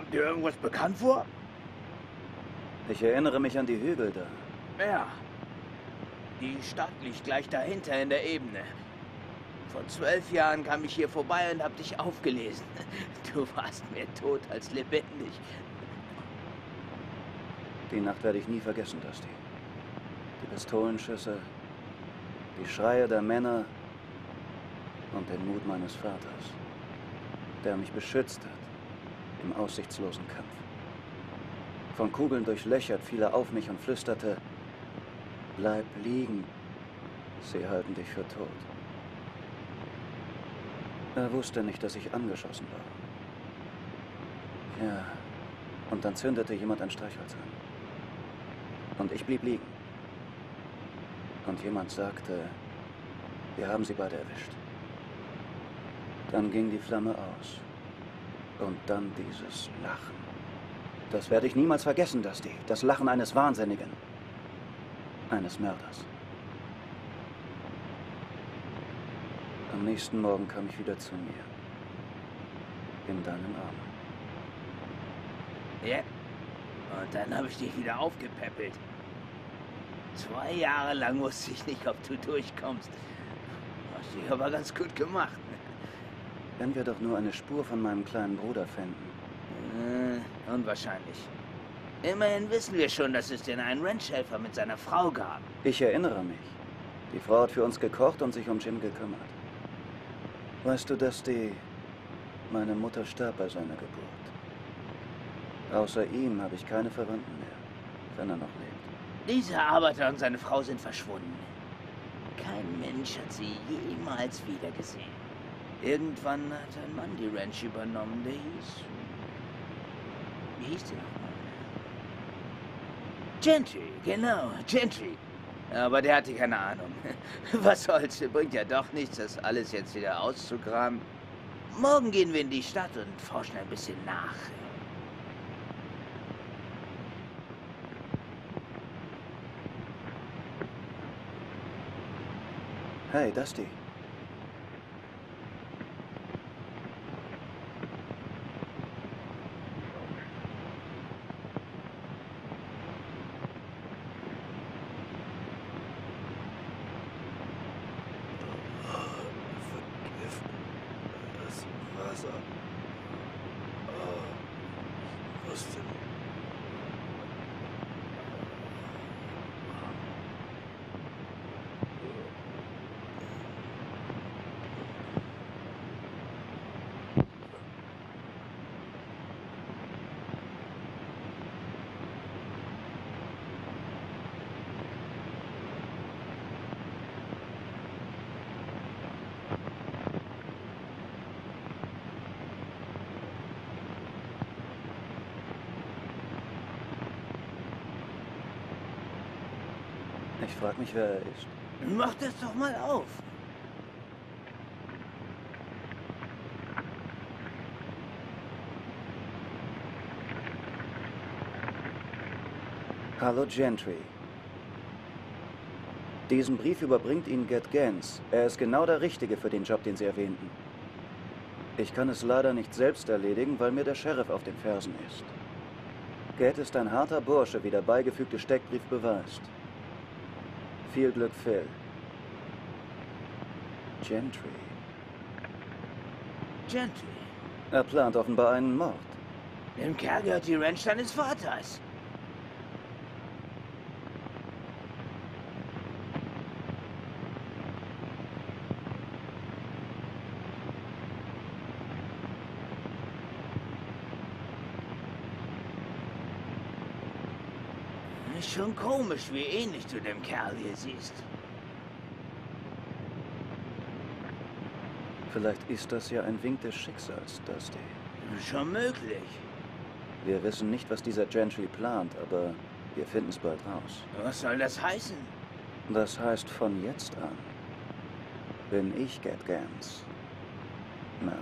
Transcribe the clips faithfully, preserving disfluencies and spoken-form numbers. Kommt dir irgendwas bekannt vor? Ich erinnere mich an die Hügel da. Ja. Die Stadt liegt gleich dahinter in der Ebene. Vor zwölf Jahren kam ich hier vorbei und hab dich aufgelesen. Du warst mehr tot als lebendig. Die Nacht werde ich nie vergessen, Dusty. Die Pistolenschüsse, die Schreie der Männer und den Mut meines Vaters, der mich beschützt hat im aussichtslosen Kampf. Von Kugeln durchlöchert fiel er auf mich und flüsterte: Bleib liegen, sie halten dich für tot. Er wusste nicht, dass ich angeschossen war. Ja, und dann zündete jemand ein Streichholz an. Und ich blieb liegen. Und jemand sagte, wir haben sie beide erwischt. Dann ging die Flamme aus. Und dann dieses Lachen. Das werde ich niemals vergessen, Dusty. Das Lachen eines Wahnsinnigen. Eines Mörders. Am nächsten Morgen kam ich wieder zu mir. In deinen Armen. Ja. Und dann habe ich dich wieder aufgepäppelt. Zwei Jahre lang wusste ich nicht, ob du durchkommst. Hast dich aber ganz gut gemacht. Wenn wir doch nur eine Spur von meinem kleinen Bruder finden. Äh, unwahrscheinlich. Immerhin wissen wir schon, dass es den einen Ranchhelfer mit seiner Frau gab. Ich erinnere mich. Die Frau hat für uns gekocht und sich um Jim gekümmert. Weißt du, dass die... Meine Mutter starb bei seiner Geburt. Außer ihm habe ich keine Verwandten mehr, wenn er noch lebt. Dieser Arbeiter und seine Frau sind verschwunden. Kein Mensch hat sie jemals wiedergesehen. Irgendwann hat ein Mann die Ranch übernommen, der hieß... Wie hieß der nochmal? Gentry, genau, Gentry. Aber der hatte keine Ahnung. Was soll's, bringt ja doch nichts, das alles jetzt wieder auszugraben. Morgen gehen wir in die Stadt und forschen ein bisschen nach. Hey, Dusty. Ich frag mich, wer er ist. Mach das doch mal auf. Hallo Gentry. Diesen Brief überbringt Ihnen Gerd Gans. Er ist genau der Richtige für den Job, den Sie erwähnten. Ich kann es leider nicht selbst erledigen, weil mir der Sheriff auf den Fersen ist. Gerd ist ein harter Bursche, wie der beigefügte Steckbrief beweist. Viel Glück, Phil. Gentry. Gentry? Er plant offenbar einen Mord. Dem Kerl gehört die Ranch seines Vaters. Schon komisch, wie ähnlich du dem Kerl hier siehst. Vielleicht ist das ja ein Wink des Schicksals, Dusty. Schon möglich. Wir wissen nicht, was dieser Gentry plant, aber wir finden es bald raus. Was soll das heißen? Das heißt, von jetzt an bin ich Gatt Gans. Mörder.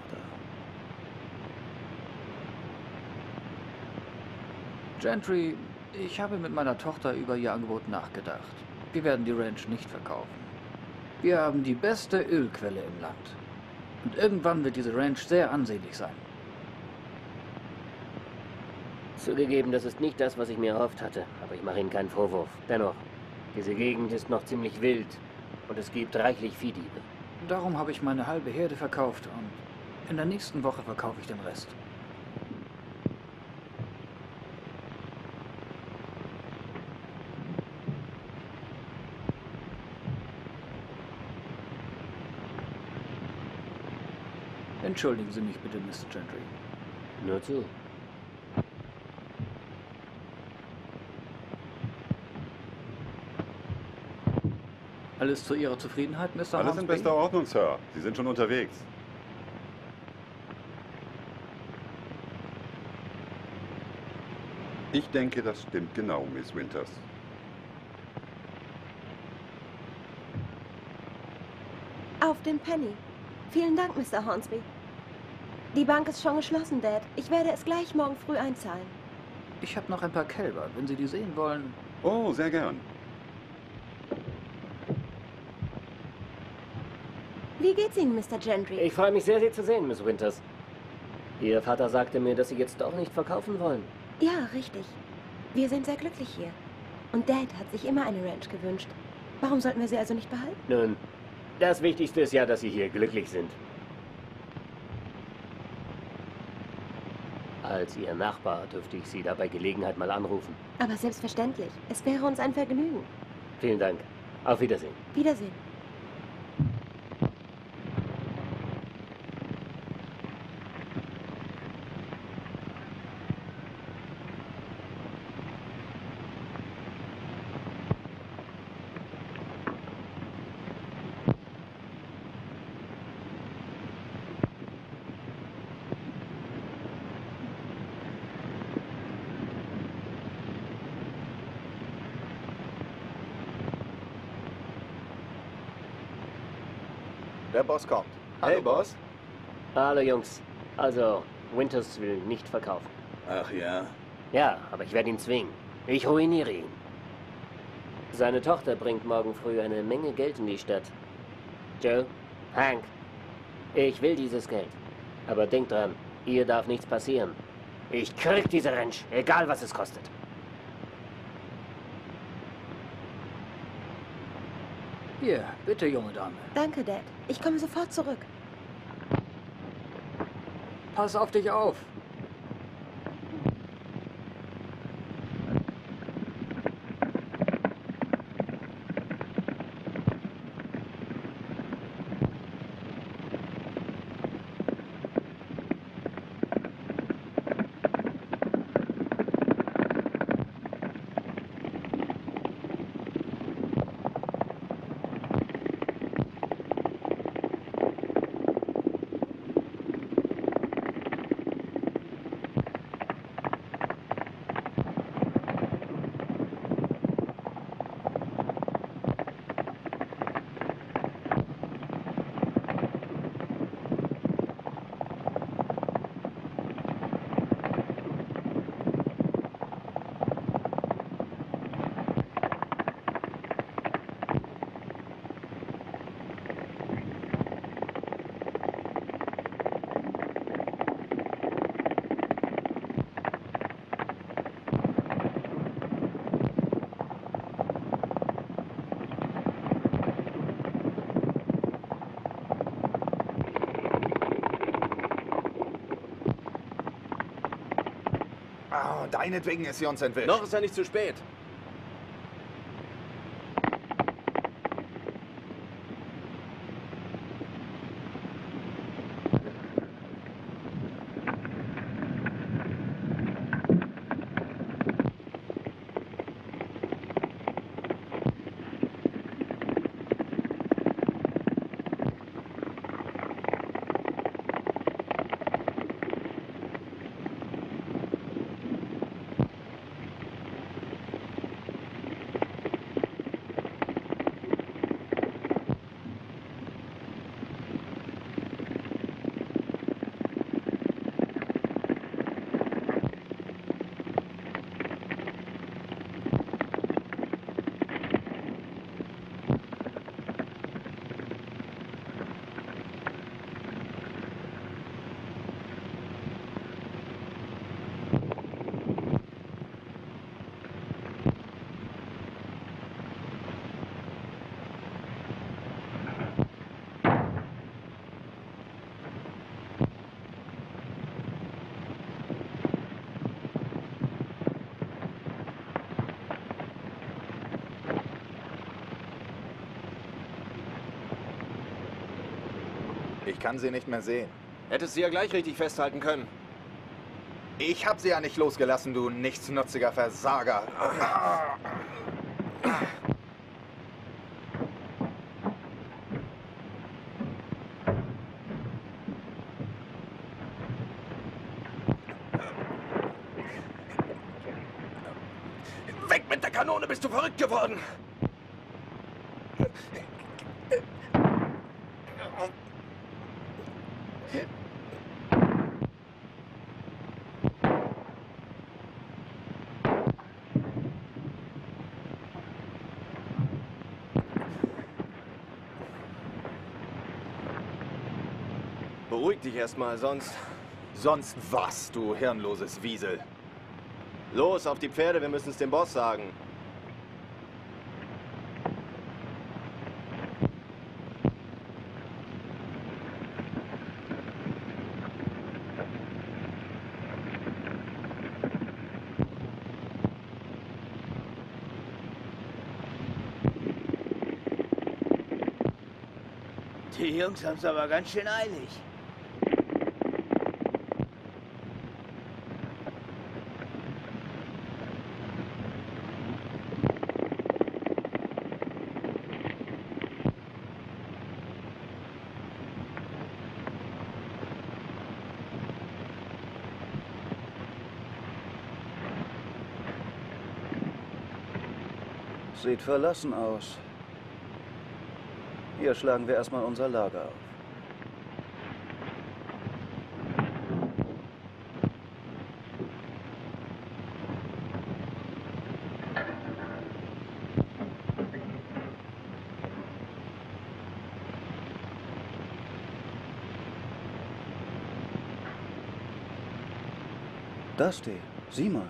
Gentry... Ich habe mit meiner Tochter über ihr Angebot nachgedacht. Wir werden die Ranch nicht verkaufen. Wir haben die beste Ölquelle im Land. Und irgendwann wird diese Ranch sehr ansehnlich sein. Zugegeben, das ist nicht das, was ich mir erhofft hatte, aber ich mache Ihnen keinen Vorwurf. Dennoch, diese Gegend ist noch ziemlich wild und es gibt reichlich Viehdiebe. Darum habe ich meine halbe Herde verkauft und in der nächsten Woche verkaufe ich den Rest. Entschuldigen Sie mich bitte, Mister Gentry. Nur zu. Alles zu Ihrer Zufriedenheit, Mister Hornsby? Alles in bester Ordnung, Sir. Sie sind schon unterwegs. Ich denke, das stimmt genau, Miss Winters. Auf den Penny. Vielen Dank, Mister Hornsby. Die Bank ist schon geschlossen, Dad. Ich werde es gleich morgen früh einzahlen. Ich habe noch ein paar Kälber, wenn Sie die sehen wollen. Oh, sehr gern. Wie geht's Ihnen, Mister Gentry? Ich freue mich sehr, Sie zu sehen, Miss Winters. Ihr Vater sagte mir, dass Sie jetzt auch nicht verkaufen wollen. Ja, richtig. Wir sind sehr glücklich hier. Und Dad hat sich immer eine Ranch gewünscht. Warum sollten wir sie also nicht behalten? Nun, das Wichtigste ist ja, dass Sie hier glücklich sind. Als Ihr Nachbar dürfte ich Sie dabei Gelegenheit mal anrufen. Aber selbstverständlich. Es wäre uns ein Vergnügen. Vielen Dank. Auf Wiedersehen. Wiedersehen. Der Boss kommt. Hallo, hey, Boss. Hallo, Jungs. Also, Winters will nicht verkaufen. Ach ja? Ja, aber ich werde ihn zwingen. Ich ruiniere ihn. Seine Tochter bringt morgen früh eine Menge Geld in die Stadt. Joe, Hank, ich will dieses Geld. Aber denkt dran, ihr darf nichts passieren. Ich krieg diese Ranch, egal was es kostet. Hier, bitte, junge Dame. Danke, Dad. Ich komme sofort zurück. Pass auf dich auf. Deinetwegen ist sie uns entwischt. Noch ist ja nicht zu spät. Ich kann sie nicht mehr sehen. Hättest sie ja gleich richtig festhalten können. Ich hab sie ja nicht losgelassen, du nichtsnutziger Versager. Weg mit der Kanone, bist du verrückt geworden! Beruhig dich erstmal, sonst... Sonst was, du hirnloses Wiesel? Los, auf die Pferde, wir müssen es dem Boss sagen. Die Jungs haben's aber ganz schön eilig. Sieht verlassen aus. Hier schlagen wir erstmal unser Lager auf. Dusty, sieh mal.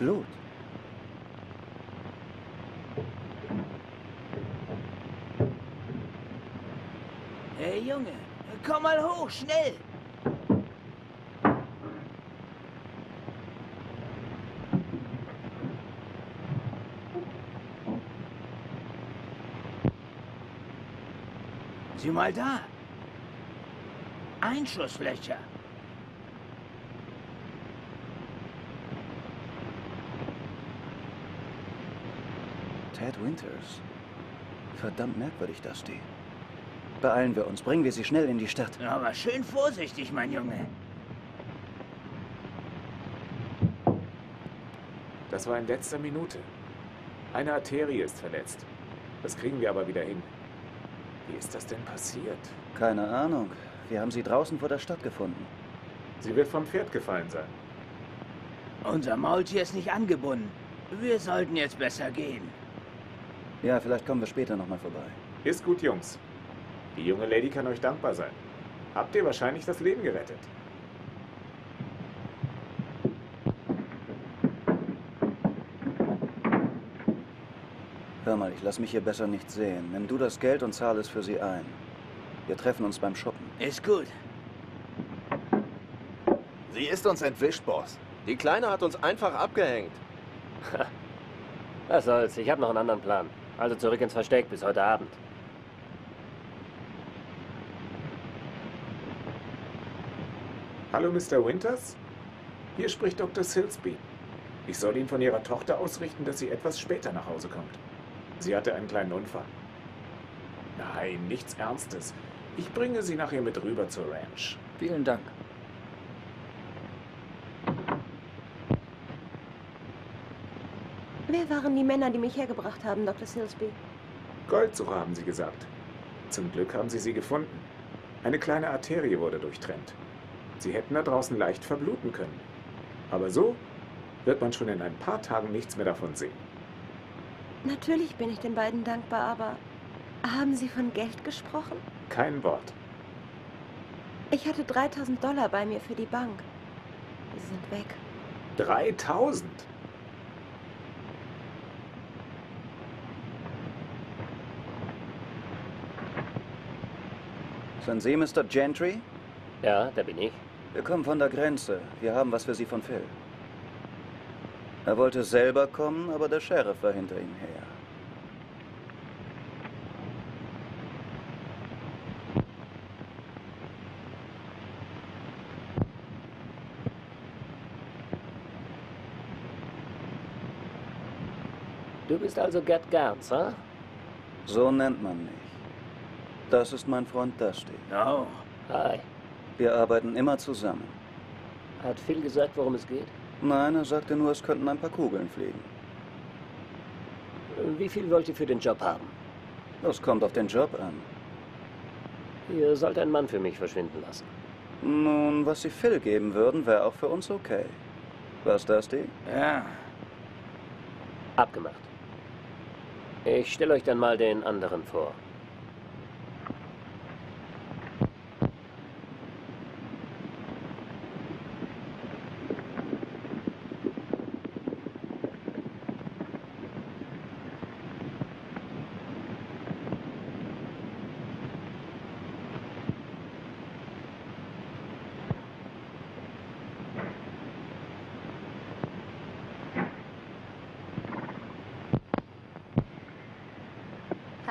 Blut. Hey Junge, komm mal hoch, schnell! Sieh mal da! Einschusslöcher! Winters. Verdammt merkwürdig, Dusty. Beeilen wir uns, bringen wir sie schnell in die Stadt. Aber schön vorsichtig, mein Junge. Das war in letzter Minute. Eine Arterie ist verletzt. Das kriegen wir aber wieder hin. Wie ist das denn passiert? Keine Ahnung. Wir haben sie draußen vor der Stadt gefunden. Sie wird vom Pferd gefallen sein. Unser Maultier ist nicht angebunden. Wir sollten jetzt besser gehen. Ja, vielleicht kommen wir später nochmal vorbei. Ist gut, Jungs. Die junge Lady kann euch dankbar sein. Habt ihr wahrscheinlich das Leben gerettet. Hör mal, ich lass mich hier besser nicht sehen. Nimm du das Geld und zahl es für sie ein. Wir treffen uns beim Shoppen. Ist gut. Sie ist uns entwischt, Boss. Die Kleine hat uns einfach abgehängt. Was soll's, ich habe noch einen anderen Plan. Also zurück ins Versteck bis heute Abend. Hallo, Mister Winters. Hier spricht Doktor Silsby. Ich soll Ihnen von Ihrer Tochter ausrichten, dass sie etwas später nach Hause kommt. Sie hatte einen kleinen Unfall. Nein, nichts Ernstes. Ich bringe sie nachher mit rüber zur Ranch. Vielen Dank. Wer waren die Männer, die mich hergebracht haben, Doktor Silsby? Goldsucher, haben Sie gesagt. Zum Glück haben Sie sie gefunden. Eine kleine Arterie wurde durchtrennt. Sie hätten da draußen leicht verbluten können. Aber so wird man schon in ein paar Tagen nichts mehr davon sehen. Natürlich bin ich den beiden dankbar, aber haben Sie von Geld gesprochen? Kein Wort. Ich hatte dreitausend Dollar bei mir für die Bank. Sie sind weg. dreitausend? Sind Sie Mister Gentry? Ja, da bin ich. Wir kommen von der Grenze. Wir haben was für Sie von Phil. Er wollte selber kommen, aber der Sheriff war hinter ihm her. Du bist also Gerd Gans, ha? Huh? So nennt man mich. Das ist mein Freund Dusty. Oh. Hi. Wir arbeiten immer zusammen. Hat Phil gesagt, worum es geht? Nein, er sagte nur, es könnten ein paar Kugeln fliegen. Wie viel wollt ihr für den Job haben? Das kommt auf den Job an. Ihr sollt einen Mann für mich verschwinden lassen. Nun, was Sie Phil geben würden, wäre auch für uns okay. Was, Dusty? Ja. Abgemacht. Ich stelle euch dann mal den anderen vor.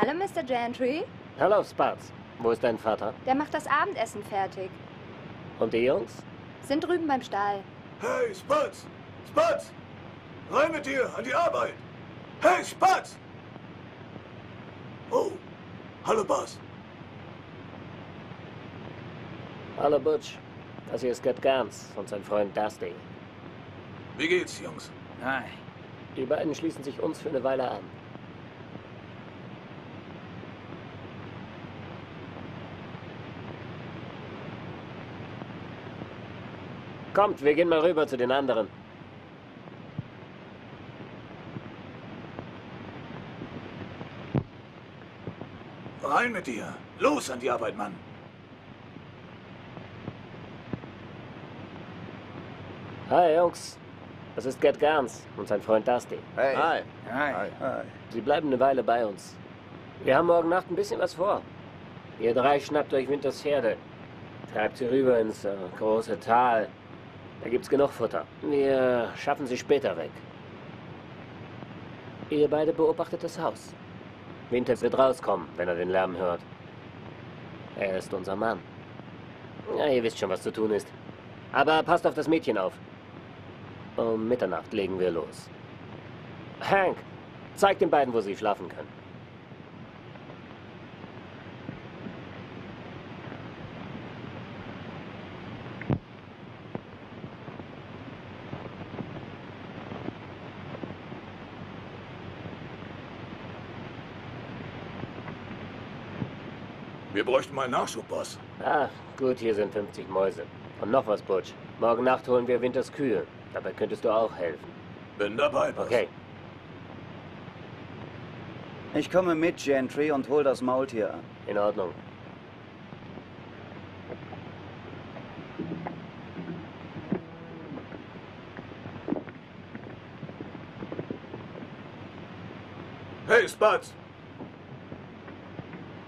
Hallo, Mister Gentry. Hallo, Spatz. Wo ist dein Vater? Der macht das Abendessen fertig. Und die Jungs? Sind drüben beim Stall. Hey, Spatz! Spatz! Rein mit dir, an die Arbeit! Hey, Spatz! Oh, hallo, Bas. Hallo, Butch. Das hier ist Gatt Gans und sein Freund Dusty. Wie geht's, Jungs? Hi. Die beiden schließen sich uns für eine Weile an. Kommt, wir gehen mal rüber zu den anderen. Rein mit dir. Los an die Arbeit, Mann. Hi, Jungs. Das ist Gerd Gans und sein Freund Dusty. Hey. Hi. Hi. Hi. Hi. Sie bleiben eine Weile bei uns. Wir haben morgen Nacht ein bisschen was vor. Ihr drei schnappt euch Winters Herde. Treibt sie rüber ins äh, große Tal. Da gibt's genug Futter. Wir schaffen sie später weg. Ihr beide beobachtet das Haus. Winters wird rauskommen, wenn er den Lärm hört. Er ist unser Mann. Ja, ihr wisst schon, was zu tun ist. Aber passt auf das Mädchen auf. Um Mitternacht legen wir los. Hank, zeig den beiden, wo sie schlafen können. Wir bräuchten mal Nachschub, Boss. Ah, gut, hier sind fünfzig Mäuse. Und noch was, Butch. Morgen Nacht holen wir Winters Kühe. Dabei könntest du auch helfen. Bin dabei, Boss. Okay. Ich komme mit, Gentry, und hol das Maultier an. In Ordnung. Hey, Spatz!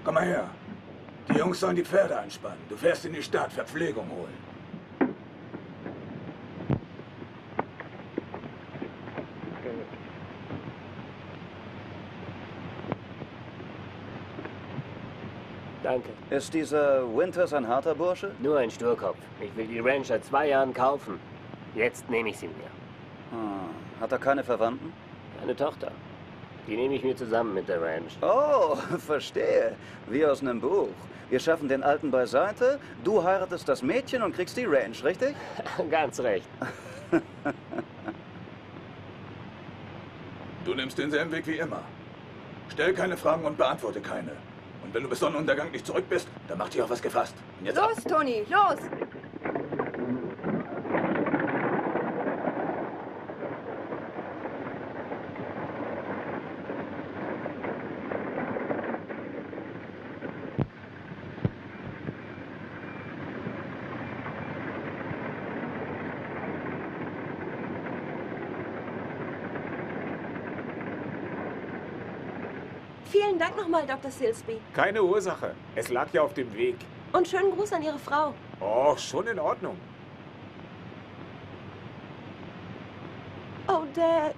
Komm mal her. Die Jungs sollen die Pferde anspannen. Du fährst in die Stadt, Verpflegung holen. Danke. Ist dieser Winters ein harter Bursche? Nur ein Sturkopf. Ich will die Ranch seit zwei Jahren kaufen. Jetzt nehme ich sie mir. Hm. Hat er keine Verwandten? Eine Tochter. Die nehme ich mir zusammen mit der Ranch. Oh, verstehe. Wie aus einem Buch. Wir schaffen den Alten beiseite, du heiratest das Mädchen und kriegst die Ranch, richtig? Ganz recht. Du nimmst denselben Weg wie immer. Stell keine Fragen und beantworte keine. Und wenn du bis Sonnenuntergang nicht zurück bist, dann mach dich auf was gefasst. Und jetzt los, ab. Tony, los! Vielen Dank nochmal, Doktor Silsby. Keine Ursache. Es lag ja auf dem Weg. Und schönen Gruß an Ihre Frau. Oh, schon in Ordnung. Oh, Dad.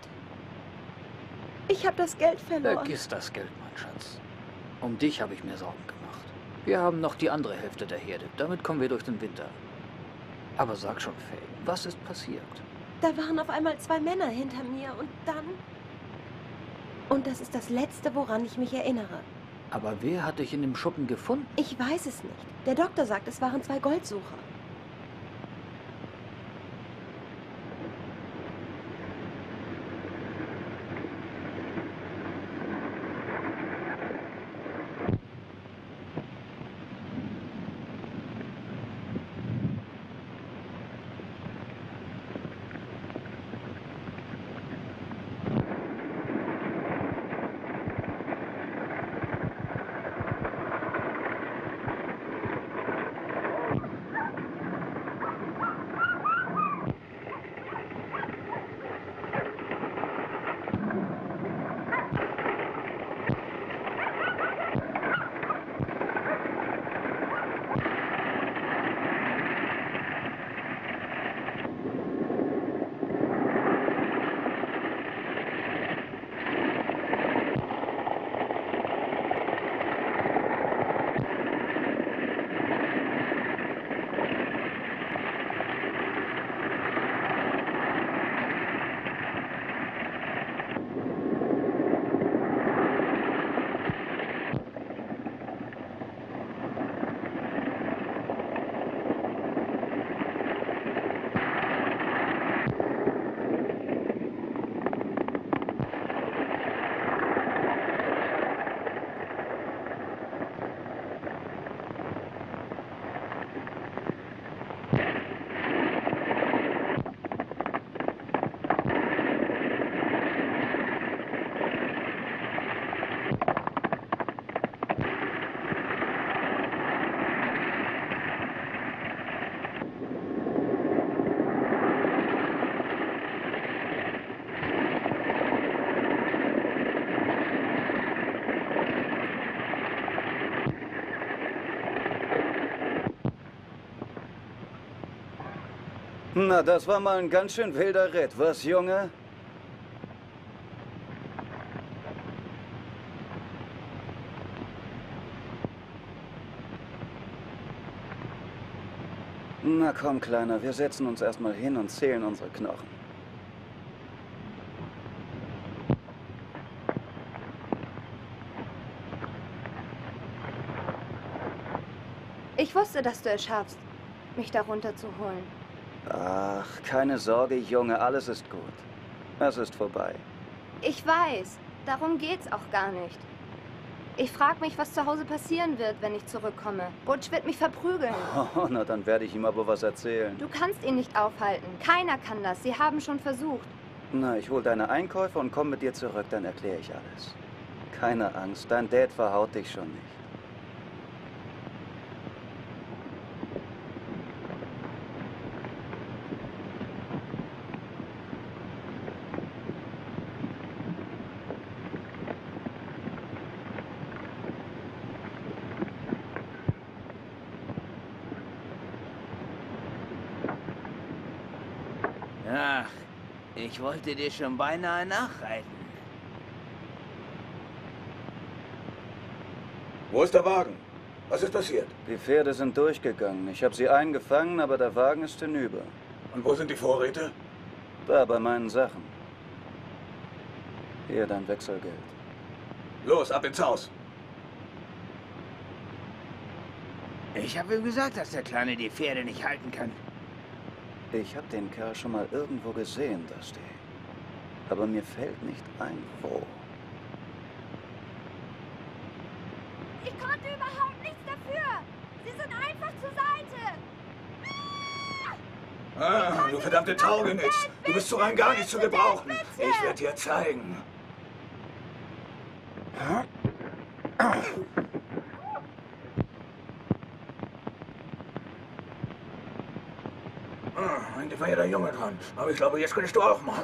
Ich habe das Geld verloren. Vergiss das Geld, mein Schatz. Um dich habe ich mir Sorgen gemacht. Wir haben noch die andere Hälfte der Herde. Damit kommen wir durch den Winter. Aber sag schon, Faye, was ist passiert? Da waren auf einmal zwei Männer hinter mir und dann... Und das ist das Letzte, woran ich mich erinnere. Aber wer hat dich in dem Schuppen gefunden? Ich weiß es nicht. Der Doktor sagt, es waren zwei Goldsucher. Na, das war mal ein ganz schön wilder Ritt, was, Junge? Na komm, Kleiner, wir setzen uns erstmal hin und zählen unsere Knochen. Ich wusste, dass du es schaffst, mich da runterzuholen. Ach, keine Sorge, Junge, alles ist gut. Es ist vorbei. Ich weiß, darum geht's auch gar nicht. Ich frage mich, was zu Hause passieren wird, wenn ich zurückkomme. Butch wird mich verprügeln. Oh, na, dann werde ich ihm aber was erzählen. Du kannst ihn nicht aufhalten. Keiner kann das. Sie haben schon versucht. Na, ich hol deine Einkäufe und komm mit dir zurück, dann erkläre ich alles. Keine Angst, dein Dad verhaut dich schon nicht. Ich wollte dir schon beinahe nachreiten. Wo ist der Wagen? Was ist passiert? Die Pferde sind durchgegangen. Ich habe sie eingefangen, aber der Wagen ist hinüber. Und wo sind die Vorräte? Da, bei meinen Sachen. Hier, dein Wechselgeld. Los, ab ins Haus! Ich habe ihm gesagt, dass der Kleine die Pferde nicht halten kann. Ich habe den Kerl schon mal irgendwo gesehen, Dusty. Aber mir fällt nicht ein, wo. Ich konnte überhaupt nichts dafür. Sie sind einfach zur Seite. Ah, ah, du verdammte Taugenitz. Du bist so rein gar nicht zu gebrauchen. Ich werde dir zeigen. Ich war ja der Junge dran, aber ich glaube, jetzt könntest du auch machen.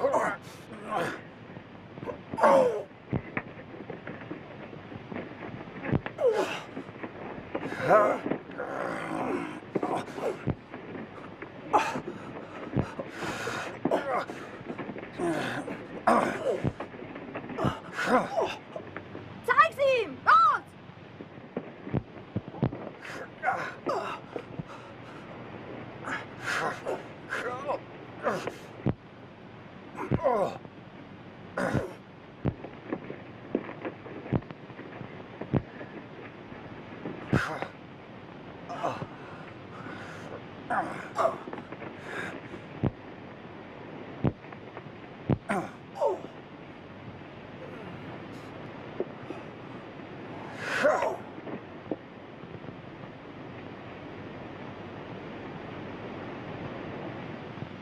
Zeig's ihm! Raus!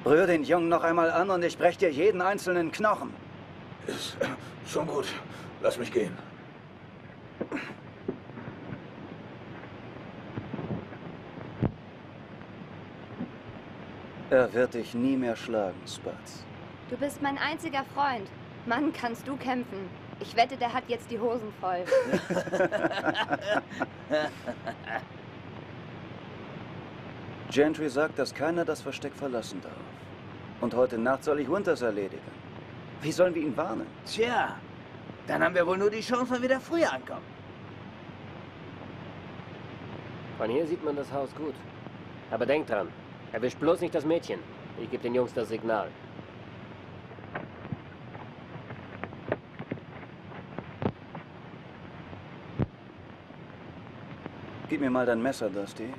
Rühr den Jungen noch einmal an und ich breche dir jeden einzelnen Knochen. Ist schon gut. Lass mich gehen. Er wird dich nie mehr schlagen, Spatz. Du bist mein einziger Freund. Mann, kannst du kämpfen. Ich wette, der hat jetzt die Hosen voll. Gentry sagt, dass keiner das Versteck verlassen darf. Und heute Nacht soll ich Winters erledigen. Wie sollen wir ihn warnen? Tja, dann haben wir wohl nur die Chance, wenn wir da früher ankommen. Von hier sieht man das Haus gut. Aber denk dran, erwischt bloß nicht das Mädchen. Ich gebe den Jungs das Signal. Gib mir mal dein Messer, Dusty.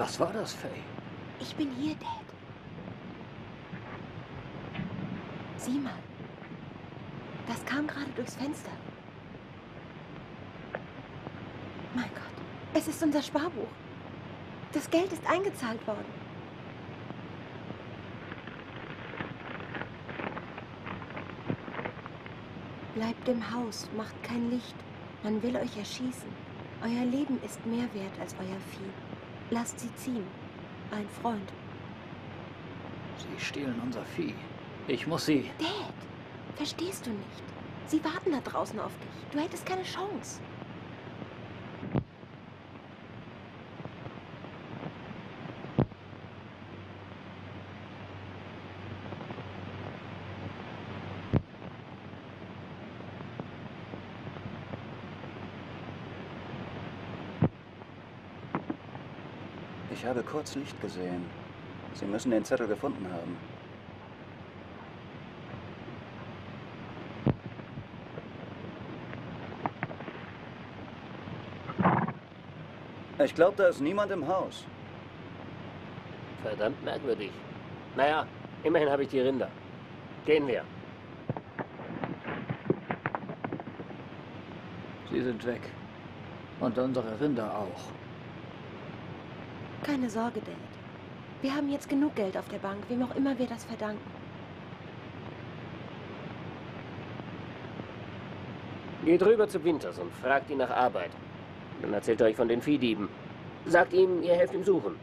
Was war das, Faye? Ich bin hier, Dad. Sieh mal. Das kam gerade durchs Fenster. Mein Gott, es ist unser Sparbuch. Das Geld ist eingezahlt worden. Bleibt im Haus, macht kein Licht. Man will euch erschießen. Euer Leben ist mehr wert als euer Vieh. Lasst sie ziehen. Ein Freund. Sie stehlen unser Vieh. Ich muss sie... Dad, verstehst du nicht? Sie warten da draußen auf dich. Du hättest keine Chance. Ich habe kurz Licht gesehen. Sie müssen den Zettel gefunden haben. Ich glaube, da ist niemand im Haus. Verdammt merkwürdig. Naja, immerhin habe ich die Rinder. Gehen wir. Sie sind weg. Und unsere Rinder auch. Keine Sorge, Dad. Wir haben jetzt genug Geld auf der Bank, wem auch immer wir das verdanken. Geht rüber zu Winters und fragt ihn nach Arbeit. Dann erzählt er euch von den Viehdieben. Sagt ihm, ihr helft ihm suchen.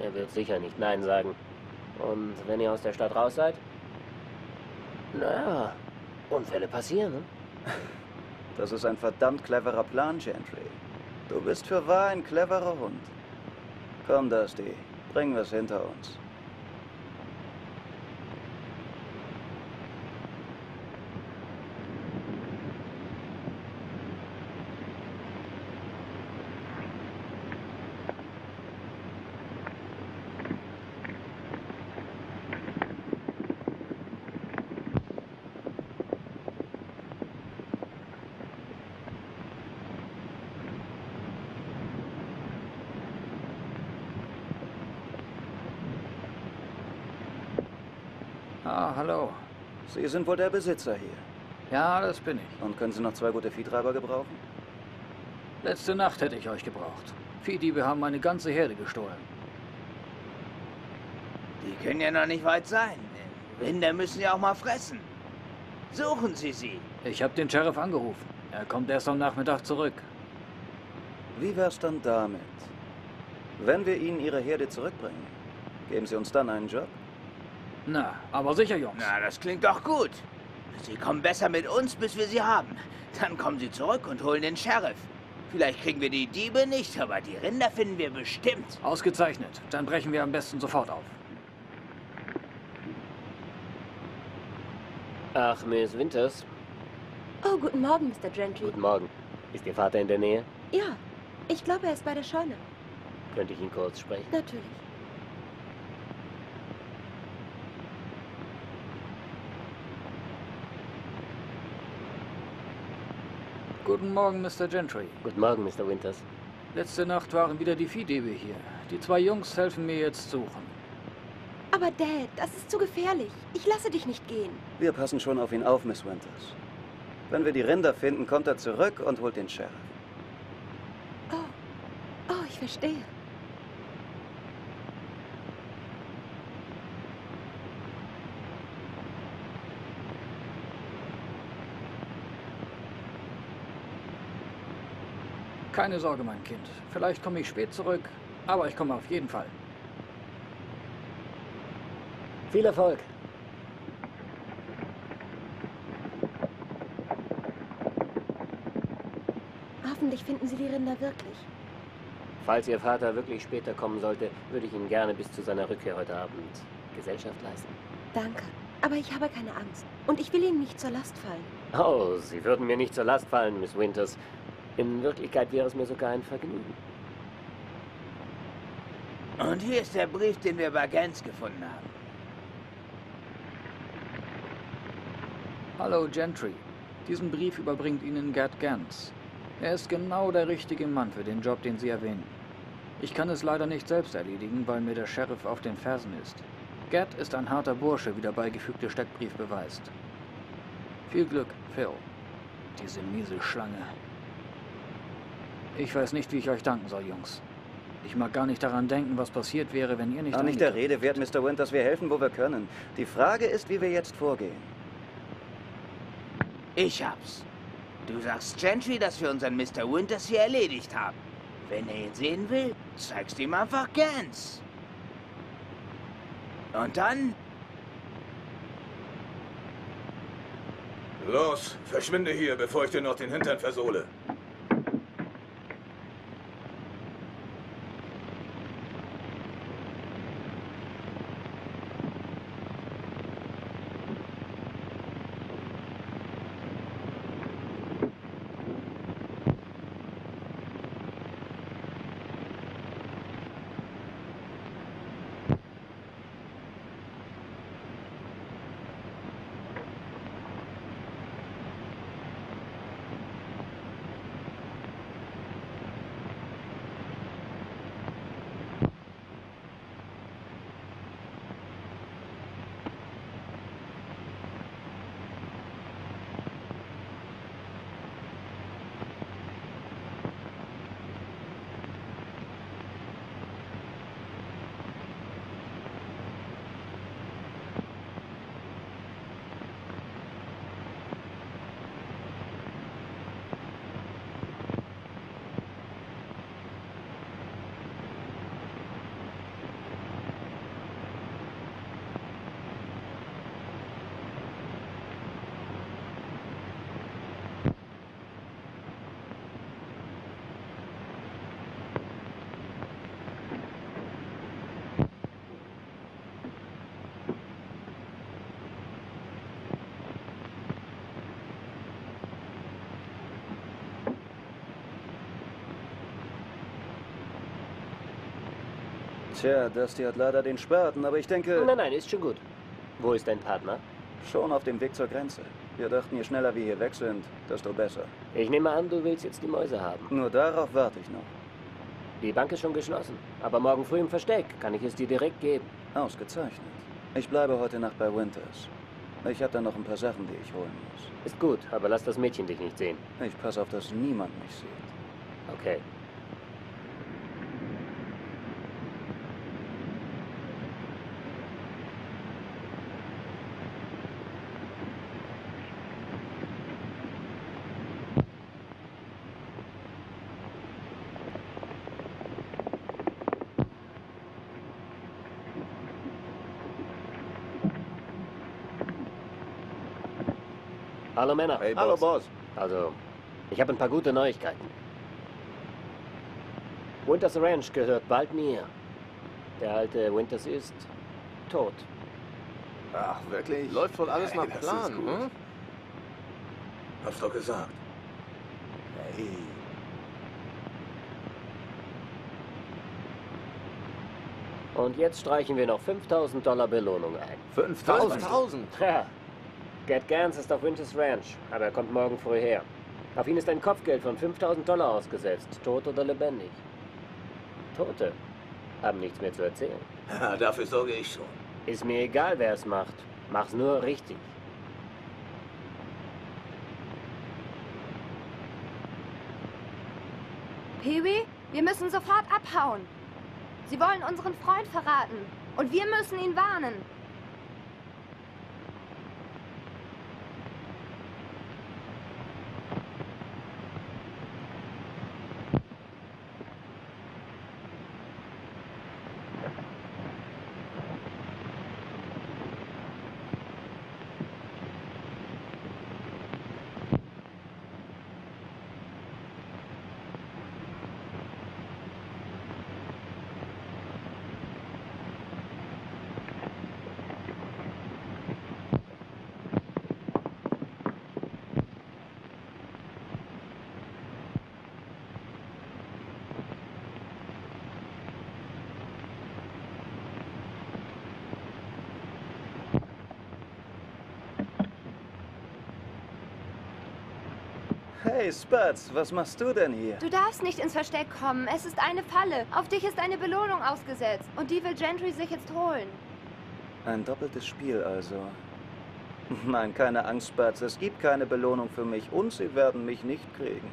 Er wird sicher nicht Nein sagen. Und wenn ihr aus der Stadt raus seid? Naja, Unfälle passieren, ne? Das ist ein verdammt cleverer Plan, Gentry. Du bist für wahr ein cleverer Hund. Komm, Dusty. Bringen wir es hinter uns. Ah, hallo. Sie sind wohl der Besitzer hier. Ja, das bin ich. Und können Sie noch zwei gute Viehtreiber gebrauchen? Letzte Nacht hätte ich euch gebraucht. Viehdiebe haben meine ganze Herde gestohlen. Die können ja noch nicht weit sein. Rinder müssen ja auch mal fressen. Suchen Sie sie. Ich habe den Sheriff angerufen. Er kommt erst am Nachmittag zurück. Wie wär's dann damit? Wenn wir Ihnen Ihre Herde zurückbringen, geben Sie uns dann einen Job? Na, aber sicher, Jungs. Na, das klingt doch gut. Sie kommen besser mit uns, bis wir sie haben. Dann kommen Sie zurück und holen den Sheriff. Vielleicht kriegen wir die Diebe nicht, aber die Rinder finden wir bestimmt. Ausgezeichnet. Dann brechen wir am besten sofort auf. Ach, Miss Winters. Oh, guten Morgen, Mister Gentry. Guten Morgen. Ist Ihr Vater in der Nähe? Ja. Ich glaube, er ist bei der Scheune. Könnte ich ihn kurz sprechen? Natürlich. Guten Morgen, Mister Gentry. Guten Morgen, Mister Winters. Letzte Nacht waren wieder die Viehdiebe hier. Die zwei Jungs helfen mir jetzt suchen. Aber Dad, das ist zu gefährlich. Ich lasse dich nicht gehen. Wir passen schon auf ihn auf, Miss Winters. Wenn wir die Rinder finden, kommt er zurück und holt den Sheriff. Oh, oh, ich verstehe. Keine Sorge, mein Kind. Vielleicht komme ich spät zurück, aber ich komme auf jeden Fall. Viel Erfolg. Hoffentlich finden Sie die Rinder wirklich. Falls Ihr Vater wirklich später kommen sollte, würde ich Ihnen gerne bis zu seiner Rückkehr heute Abend Gesellschaft leisten. Danke, aber ich habe keine Angst. Und ich will Ihnen nicht zur Last fallen. Oh, Sie würden mir nicht zur Last fallen, Miss Winters. In Wirklichkeit wäre es mir sogar ein Vergnügen. Und hier ist der Brief, den wir bei Gans gefunden haben. Hallo, Gentry. Diesen Brief überbringt Ihnen Gerd Gans. Er ist genau der richtige Mann für den Job, den Sie erwähnen. Ich kann es leider nicht selbst erledigen, weil mir der Sheriff auf den Fersen ist. Gerd ist ein harter Bursche, wie der beigefügte Steckbrief beweist. Viel Glück, Phil. Diese miese Schlange. Ich weiß nicht, wie ich euch danken soll, Jungs. Ich mag gar nicht daran denken, was passiert wäre, wenn ihr nicht... Auch nicht der Rede wert, Mister Winters. Wir helfen, wo wir können. Die Frage ist, wie wir jetzt vorgehen. Ich hab's. Du sagst Gentry, dass wir unseren Mister Winters hier erledigt haben. Wenn er ihn sehen will, zeigst ihm einfach Gans. Und dann... Los, verschwinde hier, bevor ich dir noch den Hintern versohle. Tja, Dusty hat leider den Spaten, aber ich denke... Nein, nein, ist schon gut. Wo ist dein Partner? Schon auf dem Weg zur Grenze. Wir dachten, je schneller wir hier weg sind, desto besser. Ich nehme an, du willst jetzt die Mäuse haben. Nur darauf warte ich noch. Die Bank ist schon geschlossen, aber morgen früh im Versteck kann ich es dir direkt geben. Ausgezeichnet. Ich bleibe heute Nacht bei Winters. Ich habe da noch ein paar Sachen, die ich holen muss. Ist gut, aber lass das Mädchen dich nicht sehen. Ich passe auf, dass niemand mich sieht. Okay. Hallo Männer. Hey, Boss. Hallo Boss. Also, ich habe ein paar gute Neuigkeiten. Winters Ranch gehört bald mir. Der alte Winters ist tot. Ach, wirklich? Läuft wohl alles hey, nach Plan, hm? Hab's doch gesagt. Hey. Und jetzt streichen wir noch fünftausend Dollar Belohnung ein. fünftausend? Ja. Gatt Gans ist auf Winters Ranch, aber er kommt morgen früh her. Auf ihn ist ein Kopfgeld von fünftausend Dollar ausgesetzt, tot oder lebendig. Tote haben nichts mehr zu erzählen. Ja, dafür sorge ich schon. Ist mir egal, wer es macht. Mach's nur richtig. Peewee, wir müssen sofort abhauen. Sie wollen unseren Freund verraten und wir müssen ihn warnen. Hey, Spatz, was machst du denn hier? Du darfst nicht ins Versteck kommen. Es ist eine Falle. Auf dich ist eine Belohnung ausgesetzt. Und die will Gentry sich jetzt holen. Ein doppeltes Spiel also. Nein, keine Angst, Spatz. Es gibt keine Belohnung für mich und sie werden mich nicht kriegen.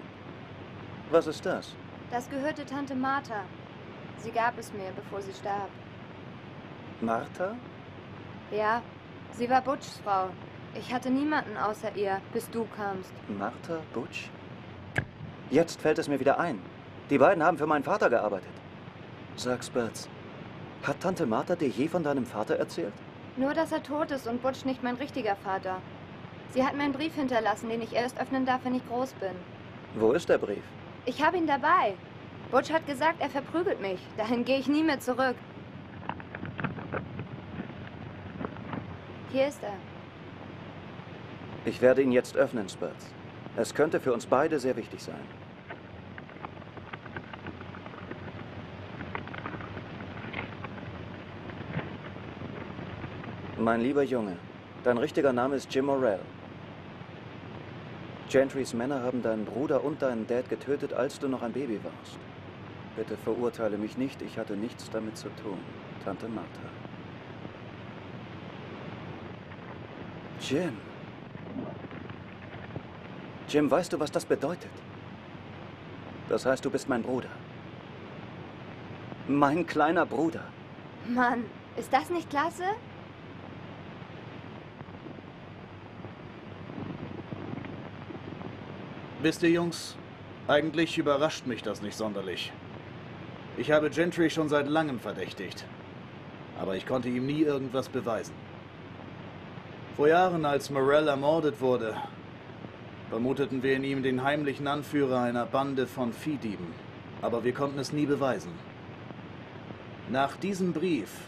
Was ist das? Das gehörte Tante Martha. Sie gab es mir, bevor sie starb. Martha? Ja, sie war Butchs Frau. Ich hatte niemanden außer ihr, bis du kamst. Martha, Butch? Jetzt fällt es mir wieder ein. Die beiden haben für meinen Vater gearbeitet. Sag, Spatz, hat Tante Martha dir je von deinem Vater erzählt? Nur, dass er tot ist und Butch nicht mein richtiger Vater. Sie hat mir einen Brief hinterlassen, den ich erst öffnen darf, wenn ich groß bin. Wo ist der Brief? Ich habe ihn dabei. Butch hat gesagt, er verprügelt mich. Dahin gehe ich nie mehr zurück. Hier ist er. Ich werde ihn jetzt öffnen, Spatz. Es könnte für uns beide sehr wichtig sein. Mein lieber Junge, dein richtiger Name ist Jim Morrell. Gentrys Männer haben deinen Bruder und deinen Dad getötet, als du noch ein Baby warst. Bitte verurteile mich nicht, ich hatte nichts damit zu tun. Tante Martha. Jim. Jim, weißt du, was das bedeutet? Das heißt, du bist mein Bruder. Mein kleiner Bruder. Mann, ist das nicht klasse? Wisst ihr, Jungs, eigentlich überrascht mich das nicht sonderlich. Ich habe Gentry schon seit langem verdächtigt. Aber ich konnte ihm nie irgendwas beweisen. Vor Jahren, als Morrell ermordet wurde, vermuteten wir in ihm den heimlichen Anführer einer Bande von Viehdieben. Aber wir konnten es nie beweisen. Nach diesem Brief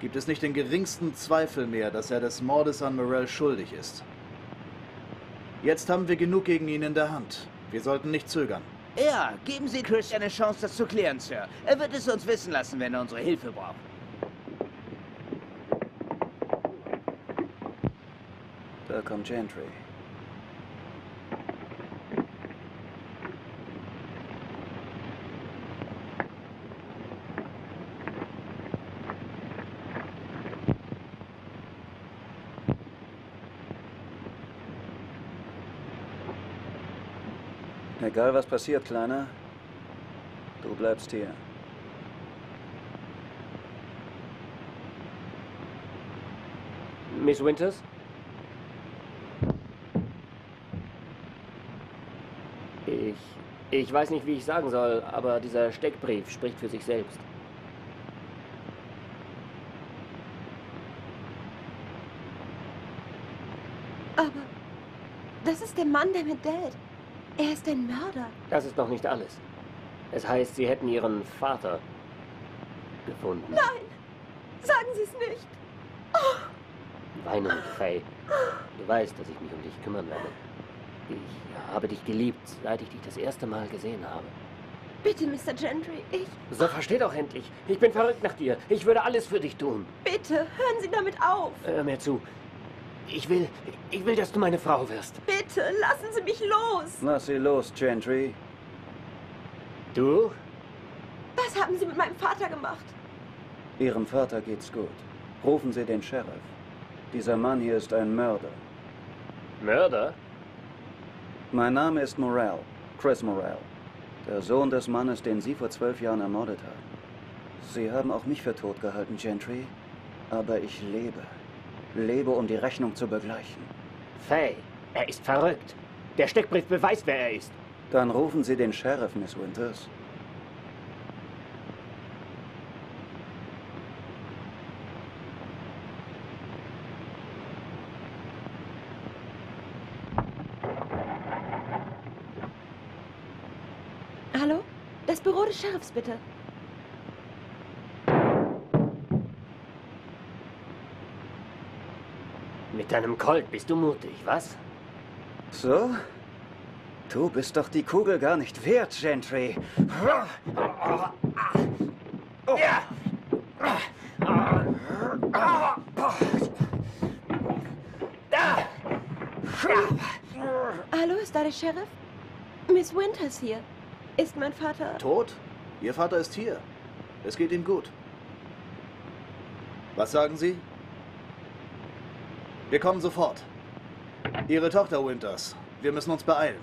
gibt es nicht den geringsten Zweifel mehr, dass er des Mordes an Morrell schuldig ist. Jetzt haben wir genug gegen ihn in der Hand. Wir sollten nicht zögern. Ja, geben Sie Chris eine Chance, das zu klären, Sir. Er wird es uns wissen lassen, wenn er unsere Hilfe braucht. Da kommt Gentry. Egal, was passiert, Kleiner, du bleibst hier. Miss Winters? Ich... Ich weiß nicht, wie ich sagen soll, aber dieser Steckbrief spricht für sich selbst. Aber... Das ist der Mann, der mit Dad... Er ist ein Mörder. Das ist noch nicht alles. Es heißt, Sie hätten Ihren Vater gefunden. Nein! Sagen Sie es nicht! Oh. Weine nicht, Faye. Du weißt, dass ich mich um dich kümmern werde. Ich habe dich geliebt, seit ich dich das erste Mal gesehen habe. Bitte, Mister Gentry, ich... So, versteh doch endlich. Ich bin verrückt nach dir. Ich würde alles für dich tun. Bitte, hören Sie damit auf. Hör mir zu. Ich will, ich will, dass du meine Frau wirst. Bitte, lassen Sie mich los. Lass sie los, Gentry. Du? Was haben Sie mit meinem Vater gemacht? Ihrem Vater geht's gut. Rufen Sie den Sheriff. Dieser Mann hier ist ein Mörder. Mörder? Mein Name ist Morrell, Chris Morrell. Der Sohn des Mannes, den Sie vor zwölf Jahren ermordet haben. Sie haben auch mich für tot gehalten, Gentry. Aber ich lebe. Lebe, um die Rechnung zu begleichen. Faye, er ist verrückt. Der Steckbrief beweist, wer er ist. Dann rufen Sie den Sheriff, Miss Winters. Hallo? Das Büro des Sheriffs, bitte. Mit deinem Colt bist du mutig, was? So? Du bist doch die Kugel gar nicht wert, Gentry. Hallo, ist da der Sheriff? Miss Winters hier. Ist mein Vater... Tot? Ihr Vater ist hier. Es geht ihm gut. Was sagen Sie? Wir kommen sofort. Ihre Tochter, Winters. Wir müssen uns beeilen.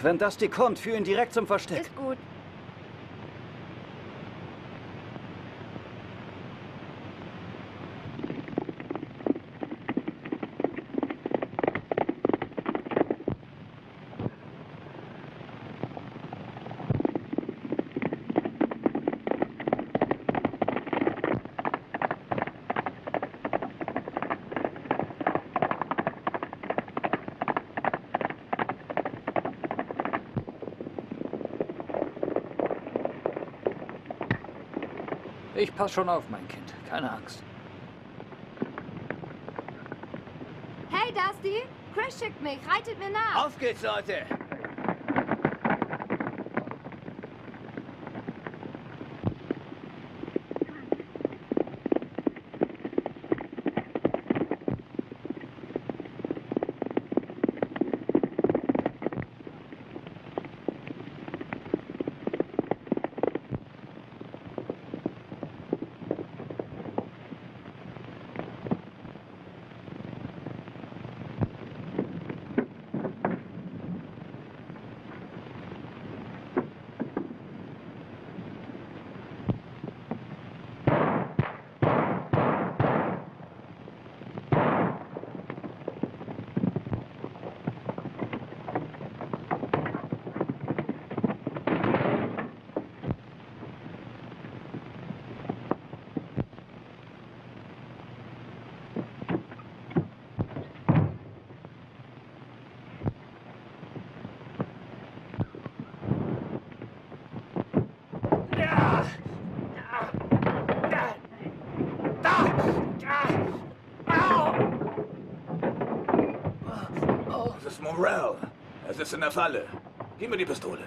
Wenn Dusty kommt, führ ihn direkt zum Versteck. Ist gut. Ich pass schon auf, mein Kind. Keine Angst. Hey, Dusty. Chris schickt mich. Reitet mir nach. Auf geht's, Leute. Morrell, er sitzt in der Falle. Gib mir die Pistole.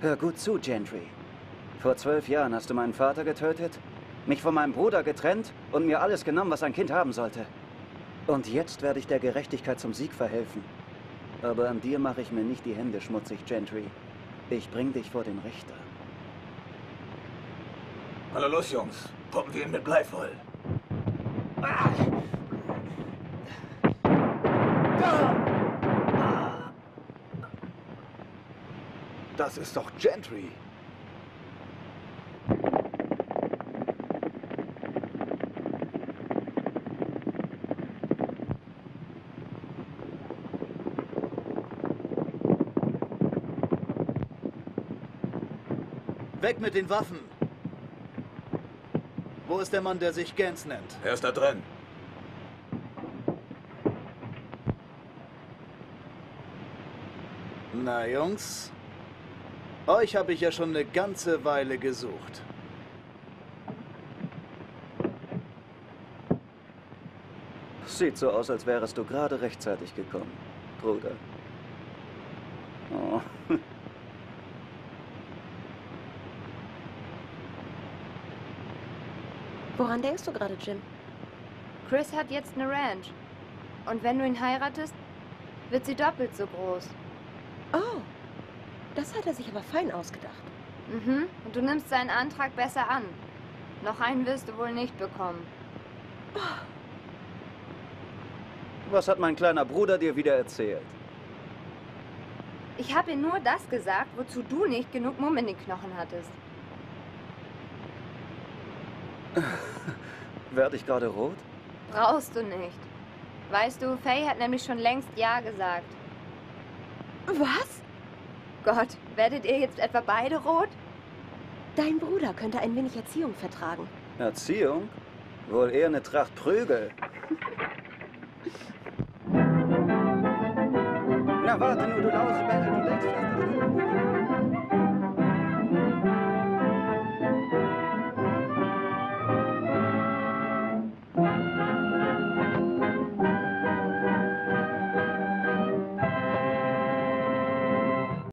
Hör gut zu, Gentry. Vor zwölf Jahren hast du meinen Vater getötet, mich von meinem Bruder getrennt und mir alles genommen, was ein Kind haben sollte. Und jetzt werde ich der Gerechtigkeit zum Sieg verhelfen. Aber an dir mache ich mir nicht die Hände schmutzig, Gentry. Ich bring dich vor den Richter. Hallo los, Jungs. Pumpen wir ihn mit Blei voll. Ah! Das ist doch Gentry. Weg mit den Waffen! Wo ist der Mann, der sich Gans nennt? Er ist da drin. Na, Jungs. Euch habe ich ja schon eine ganze Weile gesucht. Sieht so aus, als wärest du gerade rechtzeitig gekommen, Bruder. Oh. Woran denkst du gerade, Jim? Chris hat jetzt eine Ranch. Und wenn du ihn heiratest, wird sie doppelt so groß. Oh, das hat er sich aber fein ausgedacht. Mhm, und du nimmst seinen Antrag besser an. Noch einen wirst du wohl nicht bekommen. Was hat mein kleiner Bruder dir wieder erzählt? Ich habe ihm nur das gesagt, wozu du nicht genug Mumm in den Knochen hattest. Werde ich gerade rot? Brauchst du nicht. Weißt du, Faye hat nämlich schon längst Ja gesagt. Was? Gott, werdet ihr jetzt etwa beide rot? Dein Bruder könnte ein wenig Erziehung vertragen. Erziehung? Wohl eher eine Tracht Prügel. Na warte nur, du Lausebengel, du denkst...